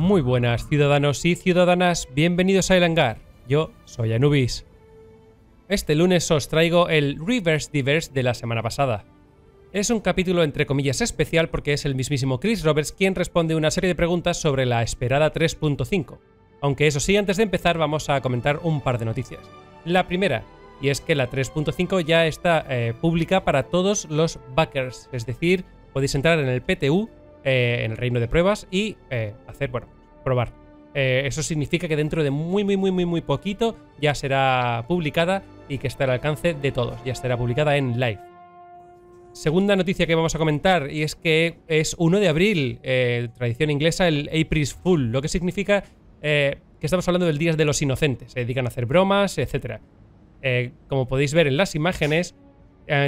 Muy buenas ciudadanos y ciudadanas, bienvenidos a El Hangar, yo soy Anubis. Este lunes os traigo el Reverse Diverse de la semana pasada. Es un capítulo entre comillas especial porque es el mismísimo Chris Roberts quien responde una serie de preguntas sobre la esperada 3.5. Aunque eso sí, antes de empezar vamos a comentar un par de noticias. La primera, y es que la 3.5 ya está pública para todos los backers, es decir, podéis entrar en el PTU, en el reino de pruebas y probar. Eso significa que dentro de muy poquito ya será publicada y que estará al alcance de todos, ya estará publicada en live. Segunda noticia que vamos a comentar, y es que es 1 de abril, tradición inglesa, el April's Fool, lo que significa que estamos hablando del Día de los Inocentes, se dedican a hacer bromas, etc. Como podéis ver en las imágenes,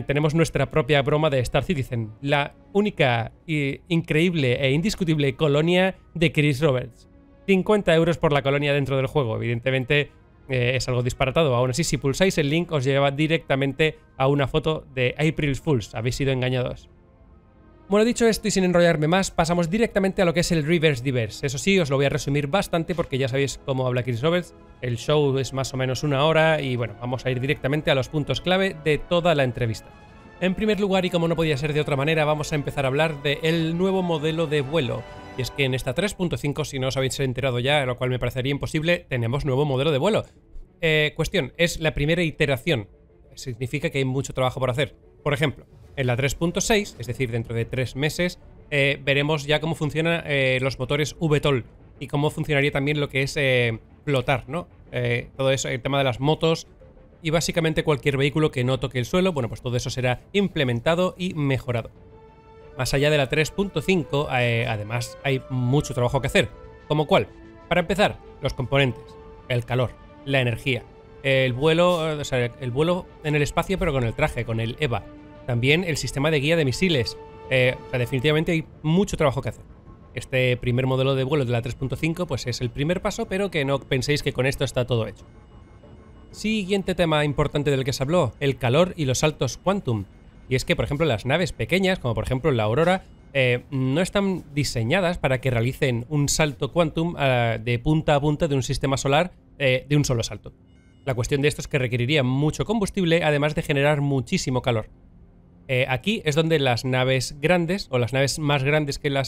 tenemos nuestra propia broma de Star Citizen, la única, increíble e indiscutible colonia de Chris Roberts. 50 euros por la colonia dentro del juego, evidentemente es algo disparatado. Aún así, si pulsáis el link os lleva directamente a una foto de April's Fools, habéis sido engañados. Bueno, dicho esto y sin enrollarme más, pasamos directamente a lo que es el Reverse Diverse. Eso sí, os lo voy a resumir bastante porque ya sabéis cómo habla Chris Roberts. El show es más o menos una hora y bueno, vamos a ir directamente a los puntos clave de toda la entrevista. En primer lugar, y como no podía ser de otra manera, vamos a empezar a hablar del nuevo modelo de vuelo. Y es que en esta 3.5, si no os habéis enterado ya, lo cual me parecería imposible, tenemos nuevo modelo de vuelo. Cuestión, es la primera iteración. Significa que hay mucho trabajo por hacer. Por ejemplo, en la 3.6, es decir, dentro de 3 meses, veremos ya cómo funcionan los motores VTOL y cómo funcionaría también lo que es flotar, ¿no? Todo eso, el tema de las motos y básicamente cualquier vehículo que no toque el suelo, bueno, pues todo eso será implementado y mejorado. Más allá de la 3.5, además hay mucho trabajo que hacer. ¿Como cuál? Para empezar, los componentes, el calor, la energía, el vuelo, o sea, el vuelo en el espacio pero con el traje, con el EVA. También el sistema de guía de misiles. O sea, definitivamente hay mucho trabajo que hacer. Este primer modelo de vuelo de la 3.5 pues es el primer paso, pero que no penséis que con esto está todo hecho. Siguiente tema importante del que se habló, el calor y los saltos quantum. Y es que, por ejemplo, las naves pequeñas, como por ejemplo la Aurora, no están diseñadas para que realicen un salto quantum de punta a punta de un sistema solar de un solo salto. La cuestión de esto es que requeriría mucho combustible, además de generar muchísimo calor. Aquí es donde las naves grandes, o las naves más grandes que la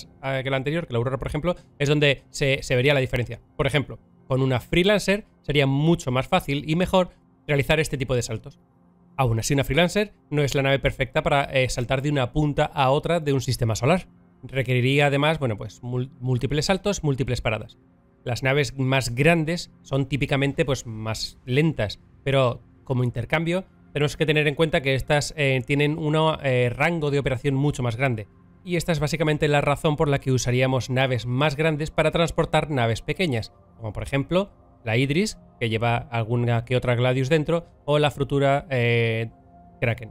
anterior, que la Aurora, por ejemplo, es donde se vería la diferencia. Por ejemplo, con una Freelancer sería mucho más fácil y mejor realizar este tipo de saltos. Aún así, una Freelancer no es la nave perfecta para saltar de una punta a otra de un sistema solar. Requeriría además, bueno, pues múltiples saltos, múltiples paradas. Las naves más grandes son típicamente pues más lentas, pero como intercambio tenemos que tener en cuenta que estas tienen un rango de operación mucho más grande. Y esta es básicamente la razón por la que usaríamos naves más grandes para transportar naves pequeñas, como por ejemplo la Idris, que lleva alguna que otra Gladius dentro, o la futura Kraken.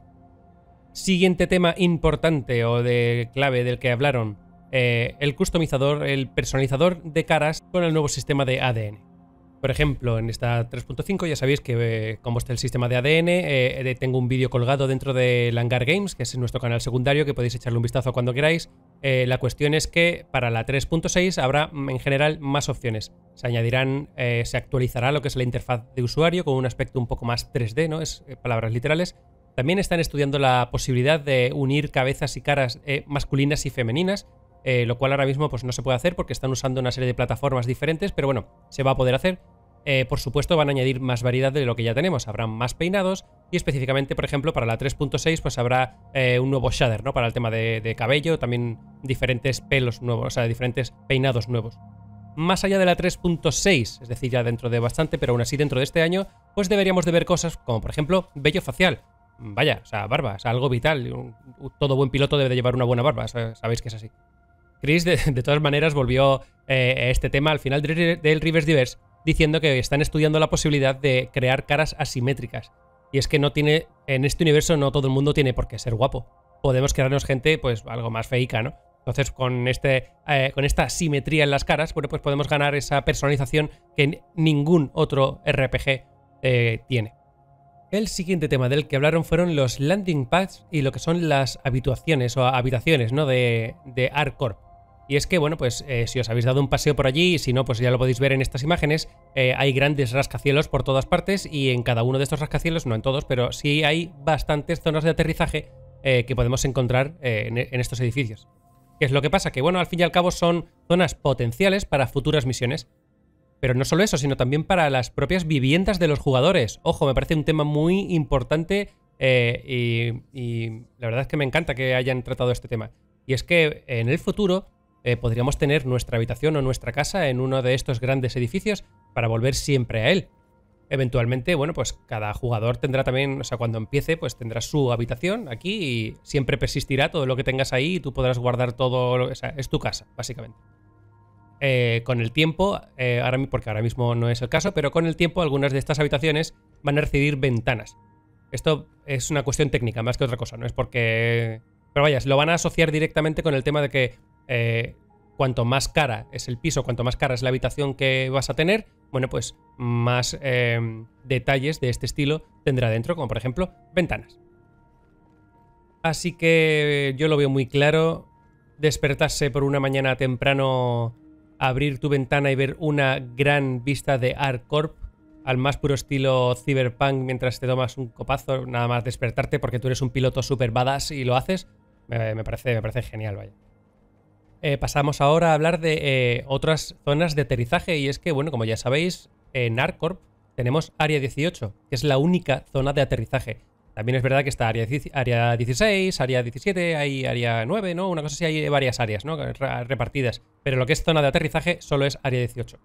Siguiente tema importante o de clave del que hablaron, el customizador, el personalizador de caras con el nuevo sistema de ADN. Por ejemplo, en esta 3.5 ya sabéis que como está el sistema de ADN, tengo un vídeo colgado dentro de Hangar Games, que es nuestro canal secundario, que podéis echarle un vistazo cuando queráis. La cuestión es que para la 3.6 habrá en general más opciones. Se añadirán, se actualizará lo que es la interfaz de usuario con un aspecto un poco más 3D, ¿no? Es palabras literales. También están estudiando la posibilidad de unir cabezas y caras masculinas y femeninas, lo cual ahora mismo pues, no se puede hacer porque están usando una serie de plataformas diferentes, pero bueno, se va a poder hacer. Por supuesto van a añadir más variedad de lo que ya tenemos, habrán más peinados y específicamente, por ejemplo, para la 3.6 pues habrá un nuevo shader, ¿no? Para el tema de cabello, también diferentes pelos nuevos, o sea, diferentes peinados nuevos. Más allá de la 3.6, es decir, ya dentro de bastante, pero aún así dentro de este año, pues deberíamos de ver cosas como, por ejemplo, vello facial. Vaya, o sea, barba, o sea, algo vital, todo buen piloto debe de llevar una buena barba, o sea, sabéis que es así. Chris, de todas maneras, volvió a este tema al final del Reverse Diverse, diciendo que están estudiando la posibilidad de crear caras asimétricas. Y es que no tiene, en este universo no todo el mundo tiene por qué ser guapo. Podemos crearnos gente, pues, algo más feica, ¿no? Entonces, con esta simetría en las caras, bueno, pues podemos ganar esa personalización que ningún otro RPG tiene. El siguiente tema del que hablaron fueron los landing pads y lo que son las habitaciones, ¿no? De ArcCorp. Y es que, bueno, pues si os habéis dado un paseo por allí, y si no, pues ya lo podéis ver en estas imágenes, hay grandes rascacielos por todas partes, y en cada uno de estos rascacielos, no en todos, pero sí hay bastantes zonas de aterrizaje que podemos encontrar en estos edificios. ¿Qué es lo que pasa? Que, bueno, al fin y al cabo son zonas potenciales para futuras misiones. Pero no solo eso, sino también para las propias viviendas de los jugadores. Ojo, me parece un tema muy importante y la verdad es que me encanta que hayan tratado este tema. Y es que en el futuro podríamos tener nuestra habitación o nuestra casa en uno de estos grandes edificios para volver siempre a él. Eventualmente, bueno, pues cada jugador tendrá también, o sea, cuando empiece, pues tendrá su habitación aquí y siempre persistirá todo lo que tengas ahí y tú podrás guardar todo, o sea, es tu casa, básicamente. Con el tiempo, porque ahora mismo no es el caso, pero con el tiempo algunas de estas habitaciones van a recibir ventanas. Esto es una cuestión técnica más que otra cosa, no es porque... Pero vaya, lo van a asociar directamente con el tema de que cuanto más cara es el piso, cuanto más cara es la habitación que vas a tener, bueno, pues más detalles de este estilo tendrá dentro, como por ejemplo ventanas. Así que yo lo veo muy claro. Despertarse por una mañana temprano, abrir tu ventana y ver una gran vista de ArcCorp al más puro estilo cyberpunk mientras te tomas un copazo, nada más despertarte porque tú eres un piloto super badass y lo haces, me parece genial, vaya. Pasamos ahora a hablar de otras zonas de aterrizaje, y es que, bueno, como ya sabéis, en ArcCorp tenemos Área 18, que es la única zona de aterrizaje. También es verdad que está Área 16, Área 17, hay Área 9, ¿no? Una cosa así, hay varias áreas, ¿no? Repartidas. Pero lo que es zona de aterrizaje solo es Área 18.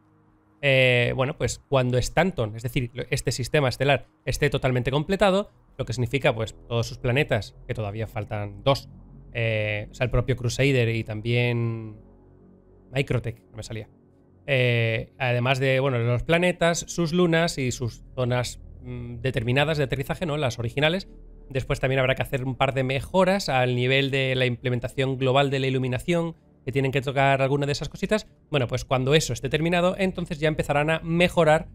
Bueno, pues cuando Stanton, es decir, este sistema estelar, esté totalmente completado, lo que significa, pues, todos sus planetas, que todavía faltan dos, o sea, el propio Crusader y también Microtech, no me salía. Además de, bueno, los planetas, sus lunas y sus zonas determinadas de aterrizaje, ¿no? Las originales. Después también habrá que hacer un par de mejoras al nivel de la implementación global de la iluminación, que tienen que tocar alguna de esas cositas. Bueno, pues cuando eso esté terminado, entonces ya empezarán a mejorar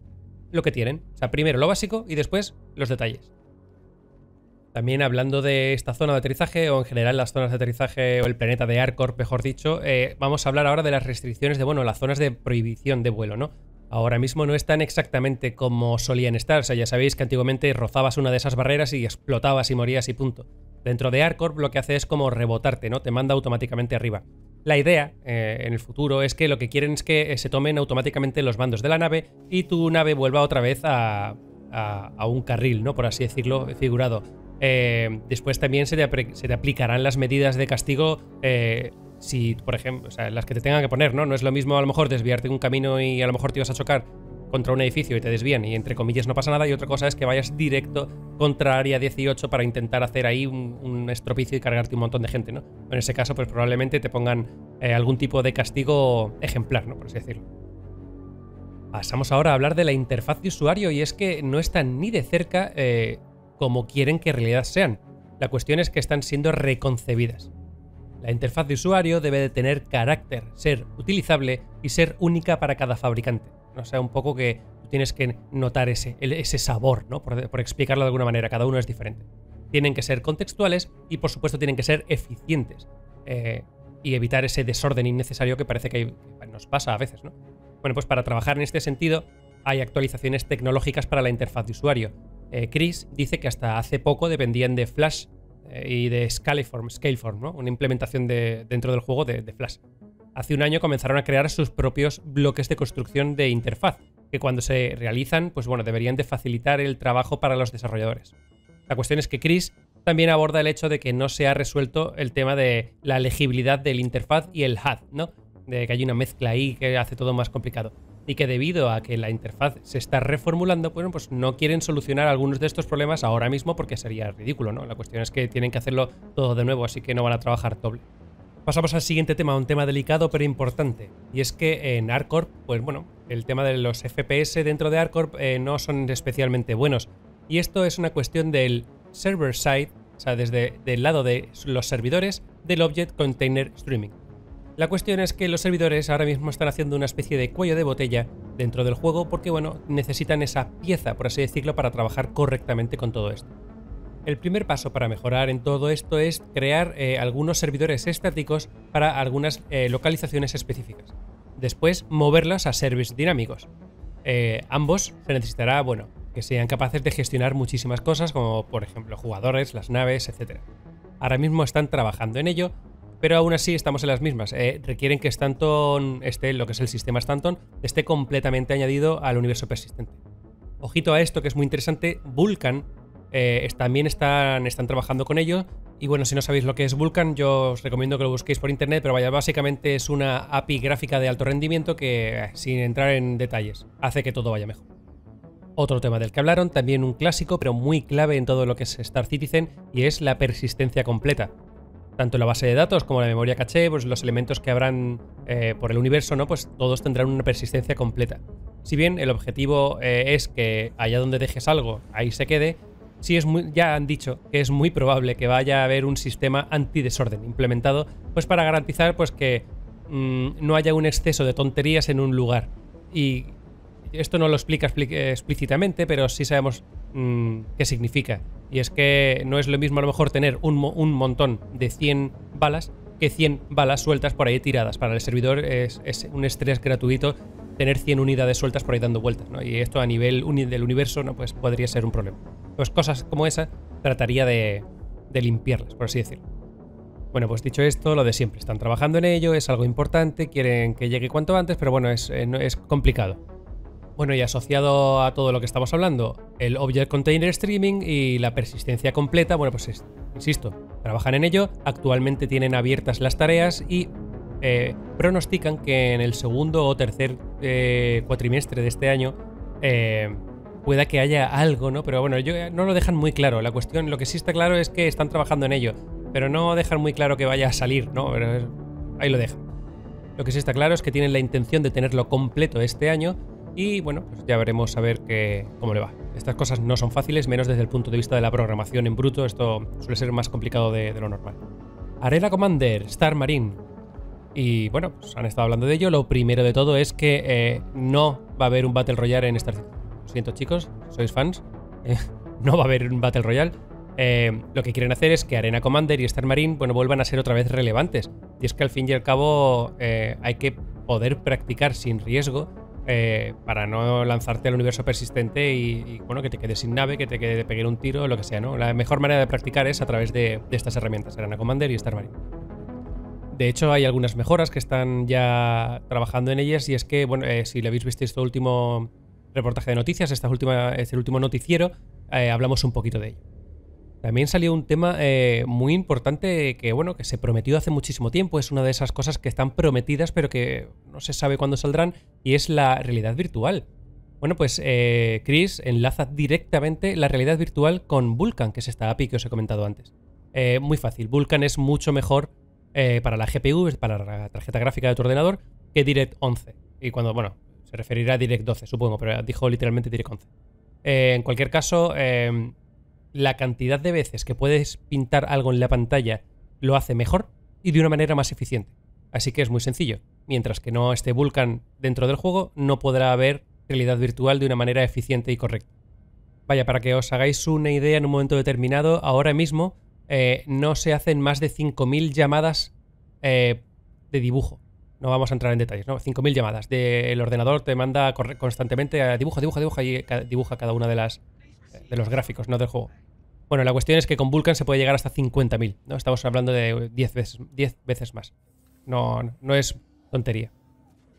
lo que tienen. O sea, primero lo básico y después los detalles. También hablando de esta zona de aterrizaje, o en general las zonas de aterrizaje, o el planeta de ArcCorp, mejor dicho, vamos a hablar ahora de las restricciones de, bueno, las zonas de prohibición de vuelo, ¿no? Ahora mismo no están exactamente como solían estar, o sea, ya sabéis que antiguamente rozabas una de esas barreras y explotabas y morías y punto. Dentro de ArcCorp lo que hace es como rebotarte, ¿no? Te manda automáticamente arriba. La idea, en el futuro, es que lo que quieren es que se tomen automáticamente los mandos de la nave y tu nave vuelva otra vez a un carril, ¿no? Por así decirlo, figurado. Después también se te aplicarán las medidas de castigo, si, por ejemplo, o sea, las que te tengan que poner, ¿no? No es lo mismo a lo mejor desviarte de un camino y a lo mejor te ibas a chocar contra un edificio y te desvían y entre comillas no pasa nada, y otra cosa es que vayas directo contra Área 18 para intentar hacer ahí un estropicio y cargarte un montón de gente, ¿no? En ese caso, pues probablemente te pongan algún tipo de castigo ejemplar, ¿no? Por así decirlo. Pasamos ahora a hablar de la interfaz de usuario, y es que no están ni de cerca... como quieren que en realidad sean. La cuestión es que están siendo reconcebidas. La interfaz de usuario debe de tener carácter, ser utilizable y ser única para cada fabricante. O sea, un poco que tienes que notar ese sabor, ¿no? Por explicarlo de alguna manera, cada uno es diferente. Tienen que ser contextuales y, por supuesto, tienen que ser eficientes y evitar ese desorden innecesario que parece que nos pasa a veces, ¿no? Bueno, pues para trabajar en este sentido hay actualizaciones tecnológicas para la interfaz de usuario. Chris dice que hasta hace poco dependían de Flash y de Scaleform, ¿no? Una implementación dentro del juego de Flash. Hace un año comenzaron a crear sus propios bloques de construcción de interfaz, que cuando se realizan, pues bueno, deberían de facilitar el trabajo para los desarrolladores. La cuestión es que Chris también aborda el hecho de que no se ha resuelto el tema de la legibilidad del interfaz y el HUD, ¿no? De que hay una mezcla ahí que hace todo más complicado. Y que debido a que la interfaz se está reformulando, bueno, pues no quieren solucionar algunos de estos problemas ahora mismo porque sería ridículo, ¿no? La cuestión es que tienen que hacerlo todo de nuevo, así que no van a trabajar doble. Pasamos al siguiente tema, un tema delicado pero importante. Y es que en ArcCorp, pues bueno, el tema de los FPS dentro de ArcCorp no son especialmente buenos. Y esto es una cuestión del server side, o sea, desde el lado de los servidores del Object Container Streaming. La cuestión es que los servidores ahora mismo están haciendo una especie de cuello de botella dentro del juego porque, bueno, necesitan esa pieza, por así decirlo, para trabajar correctamente con todo esto. El primer paso para mejorar en todo esto es crear algunos servidores estáticos para algunas localizaciones específicas. Después, moverlas a servers dinámicos. Ambos se necesitará, bueno, que sean capaces de gestionar muchísimas cosas, como por ejemplo jugadores, las naves, etc. Ahora mismo están trabajando en ello, pero aún así estamos en las mismas. Requieren que Stanton, lo que es el sistema Stanton, esté completamente añadido al universo persistente. Ojito a esto, que es muy interesante. Vulkan también están trabajando con ello. Y bueno, si no sabéis lo que es Vulkan, yo os recomiendo que lo busquéis por internet, pero vaya, básicamente es una API gráfica de alto rendimiento que, sin entrar en detalles, hace que todo vaya mejor. Otro tema del que hablaron, también un clásico, pero muy clave en todo lo que es Star Citizen, y es la persistencia completa. Tanto la base de datos como la memoria caché, pues los elementos que habrán por el universo, ¿no? Pues todos tendrán una persistencia completa. Si bien el objetivo es que allá donde dejes algo, ahí se quede, sí es muy, ya han dicho que es muy probable que vaya a haber un sistema antidesorden implementado, pues para garantizar pues que no haya un exceso de tonterías en un lugar. Y esto no lo explica explícitamente, pero sí sabemos qué significa. Y es que no es lo mismo a lo mejor tener un montón de 100 balas que 100 balas sueltas por ahí tiradas. Para el servidor es un estrés gratuito tener 100 unidades sueltas por ahí dando vueltas, ¿no? Y esto a nivel del universo, ¿no? Pues podría ser un problema. Pues cosas como esa trataría de limpiarlas, por así decirlo. Bueno, pues dicho esto, lo de siempre. Están trabajando en ello, es algo importante, quieren que llegue cuanto antes, pero bueno, es complicado. Bueno, y asociado a todo lo que estamos hablando, el Object Container Streaming y la persistencia completa, bueno, pues insisto, trabajan en ello, actualmente tienen abiertas las tareas y pronostican que en el segundo o tercer cuatrimestre de este año pueda que haya algo, ¿no? Pero bueno, no lo dejan muy claro. La cuestión, lo que sí está claro es que están trabajando en ello, pero no dejan muy claro que vaya a salir, ¿no? Pero ahí lo dejan. Lo que sí está claro es que tienen la intención de tenerlo completo este año. Y bueno, pues ya veremos a ver cómo le va. Estas cosas no son fáciles, menos desde el punto de vista de la programación en bruto. Esto suele ser más complicado de lo normal. Arena Commander, Star Marine. Y bueno, pues han estado hablando de ello. Lo primero de todo es que no va a haber un Battle Royale en Star Citizen. Lo siento, chicos, sois fans. No va a haber un Battle Royale. Lo que quieren hacer es que Arena Commander y Star Marine, bueno, vuelvan a ser otra vez relevantes. Y es que al fin y al cabo hay que poder practicar sin riesgo. Para no lanzarte al universo persistente y bueno, que te quedes sin nave, que te quede de pegar un tiro, lo que sea, ¿no? La mejor manera de practicar es a través de estas herramientas, Arena Commander y Star Marine. De hecho, hay algunas mejoras que están ya trabajando en ellas, y es que, bueno, si lo habéis visto este último reportaje de noticias, este último noticiero, hablamos un poquito de ello. También salió un tema muy importante que, bueno, que se prometió hace muchísimo tiempo. Es una de esas cosas que están prometidas pero que no se sabe cuándo saldrán, y es la realidad virtual. Bueno, pues Chris enlaza directamente la realidad virtual con Vulkan, que es esta API que os he comentado antes. Muy fácil, Vulkan es mucho mejor para la GPU, para la tarjeta gráfica de tu ordenador, que Direct 11. Y cuando, bueno, se referirá a Direct 12, supongo, pero dijo literalmente Direct 11. En cualquier caso... la cantidad de veces que puedes pintar algo en la pantalla lo hace mejor y de una manera más eficiente. Así que es muy sencillo. Mientras que no esté Vulkan dentro del juego, no podrá haber realidad virtual de una manera eficiente y correcta. Vaya, para que os hagáis una idea, en un momento determinado, ahora mismo no se hacen más de 5.000 llamadas de dibujo. No vamos a entrar en detalles, ¿no? 5.000 llamadas. El ordenador te manda constantemente a dibuja, dibuja, dibuja, y dibuja cada una de los gráficos, no del juego. Bueno, la cuestión es que con Vulkan se puede llegar hasta 50.000, ¿no? Estamos hablando de 10 veces más. No es tontería.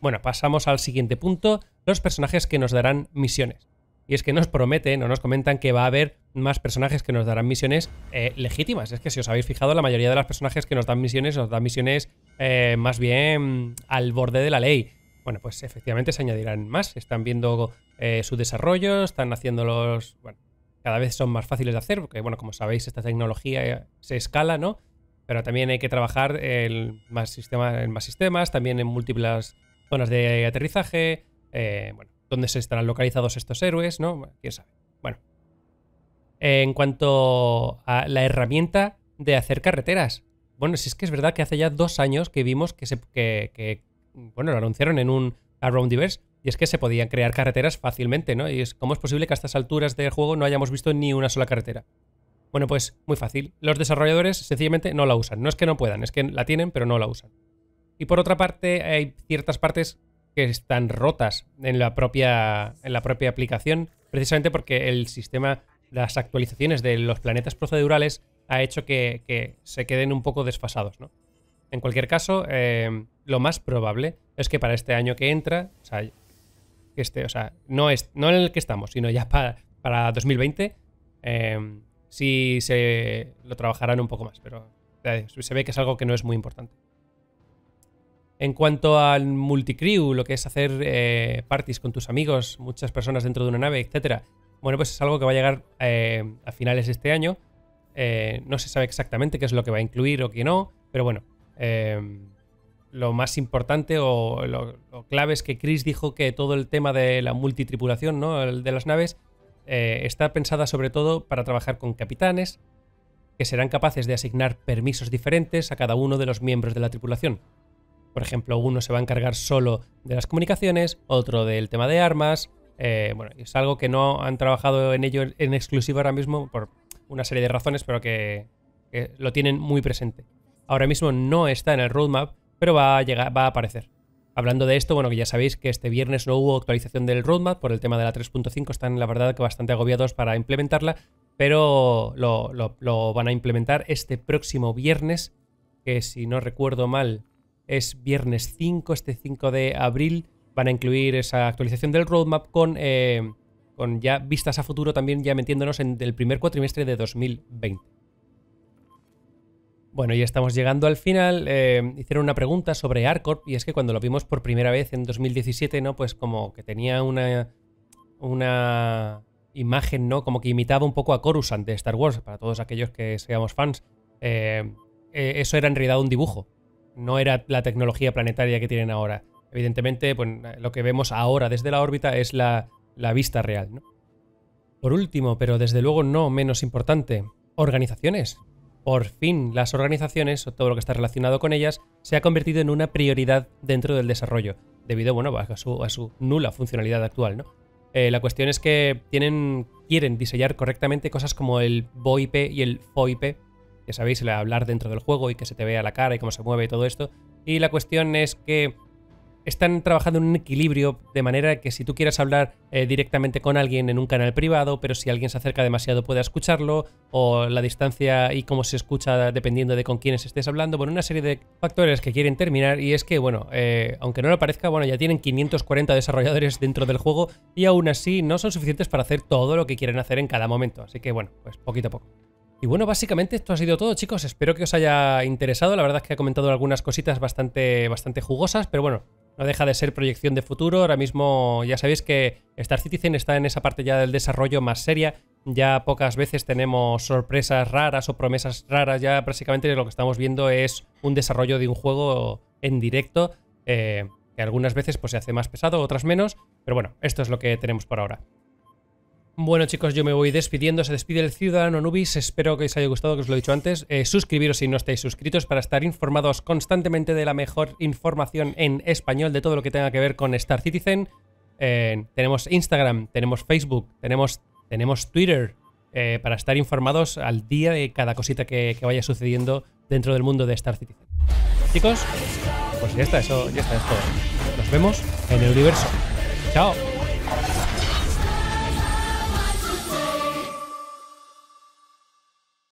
Bueno, pasamos al siguiente punto, los personajes que nos darán misiones. Y es que nos prometen o nos comentan que va a haber más personajes que nos darán misiones legítimas. Es que si os habéis fijado, la mayoría de los personajes que nos dan misiones más bien al borde de la ley. Bueno, pues efectivamente se añadirán más. Están viendo su desarrollo, están haciéndolos... Bueno, cada vez son más fáciles de hacer, porque, bueno, como sabéis, esta tecnología se escala, ¿no? Pero también hay que trabajar en más sistemas, también en múltiples zonas de aterrizaje, bueno, dónde se estarán localizados estos héroes, ¿no? Bueno, quién sabe. Bueno. En cuanto a la herramienta de hacer carreteras. Bueno, si es que es verdad que hace ya 2 años que vimos que bueno, lo anunciaron en un Around Diverse, y es que se podían crear carreteras fácilmente, ¿no? Y es, ¿cómo es posible que a estas alturas del juego no hayamos visto ni una sola carretera? Bueno, pues muy fácil. Los desarrolladores sencillamente no la usan. No es que no puedan, es que la tienen, pero no la usan. Y por otra parte, hay ciertas partes que están rotas en la propia aplicación, precisamente porque el sistema, las actualizaciones de los planetas procedurales ha hecho que se queden un poco desfasados, ¿no? En cualquier caso, lo más probable es que para este año que entra, o sea, no en el que estamos, sino ya para 2020, sí se lo trabajarán un poco más, pero se ve que es algo que no es muy importante. En cuanto al multicrew, lo que es hacer parties con tus amigos, muchas personas dentro de una nave, etc. Bueno, pues es algo que va a llegar a finales de este año. No se sabe exactamente qué es lo que va a incluir o qué no, pero bueno, lo más importante o lo clave es que Chris dijo que todo el tema de la multitripulación, ¿no?, de las naves está pensada sobre todo para trabajar con capitanes que serán capaces de asignar permisos diferentes a cada uno de los miembros de la tripulación. Por ejemplo, uno se va a encargar solo de las comunicaciones, otro del tema de armas. Bueno, es algo que no han trabajado en ello en exclusiva ahora mismo por una serie de razones, pero que lo tienen muy presente. Ahora mismo no está en el roadmap, pero va a aparecer. Hablando de esto, bueno, que ya sabéis que este viernes no hubo actualización del roadmap por el tema de la 3.5. Están, la verdad, que bastante agobiados para implementarla, pero lo van a implementar este próximo viernes, que si no recuerdo mal es viernes 5, este 5 de abril van a incluir esa actualización del roadmap con ya vistas a futuro, también ya metiéndonos en el primer cuatrimestre de 2020. Bueno, ya estamos llegando al final. Hicieron una pregunta sobre ArcCorp, y es que cuando lo vimos por primera vez en 2017, ¿no?, pues como que tenía una imagen, ¿no?, como que imitaba un poco a Coruscant de Star Wars, para todos aquellos que seamos fans. Eso era en realidad un dibujo, no era la tecnología planetaria que tienen ahora. Evidentemente, pues, lo que vemos ahora desde la órbita es la vista real, ¿no? Por último, pero desde luego no menos importante, organizaciones. Por fin, las organizaciones, o todo lo que está relacionado con ellas, se ha convertido en una prioridad dentro del desarrollo, debido, bueno, a su nula funcionalidad actual, ¿no? La cuestión es que quieren diseñar correctamente cosas como el VOIP y el FOIP, ya sabéis, el hablar dentro del juego y que se te vea la cara y cómo se mueve y todo esto. Y la cuestión es que están trabajando en un equilibrio, de manera que si tú quieres hablar directamente con alguien en un canal privado, pero si alguien se acerca demasiado pueda escucharlo, o la distancia y cómo se escucha dependiendo de con quiénes estés hablando. Bueno, una serie de factores que quieren terminar, y es que, bueno, aunque no lo parezca, bueno, ya tienen 540 desarrolladores dentro del juego y aún así no son suficientes para hacer todo lo que quieren hacer en cada momento. Así que, bueno, pues poquito a poco. Y bueno, básicamente esto ha sido todo, chicos. Espero que os haya interesado. La verdad es que he comentado algunas cositas bastante jugosas, pero bueno, no deja de ser proyección de futuro. Ahora mismo ya sabéis que Star Citizen está en esa parte ya del desarrollo más seria. Ya pocas veces tenemos sorpresas raras o promesas raras. Ya prácticamente lo que estamos viendo es un desarrollo de un juego en directo, que algunas veces pues se hace más pesado, otras menos. Pero bueno, esto es lo que tenemos por ahora. Bueno, chicos, yo me voy despidiendo. Se despide el Ciudadano Nubis. Espero que os haya gustado, que os lo he dicho antes. Suscribiros si no estáis suscritos para estar informados constantemente de la mejor información en español de todo lo que tenga que ver con Star Citizen. Tenemos Instagram, tenemos Facebook, tenemos Twitter, para estar informados al día de cada cosita que vaya sucediendo dentro del mundo de Star Citizen. Chicos, pues ya está, eso ya está, es todo. Nos vemos en el universo. ¡Chao!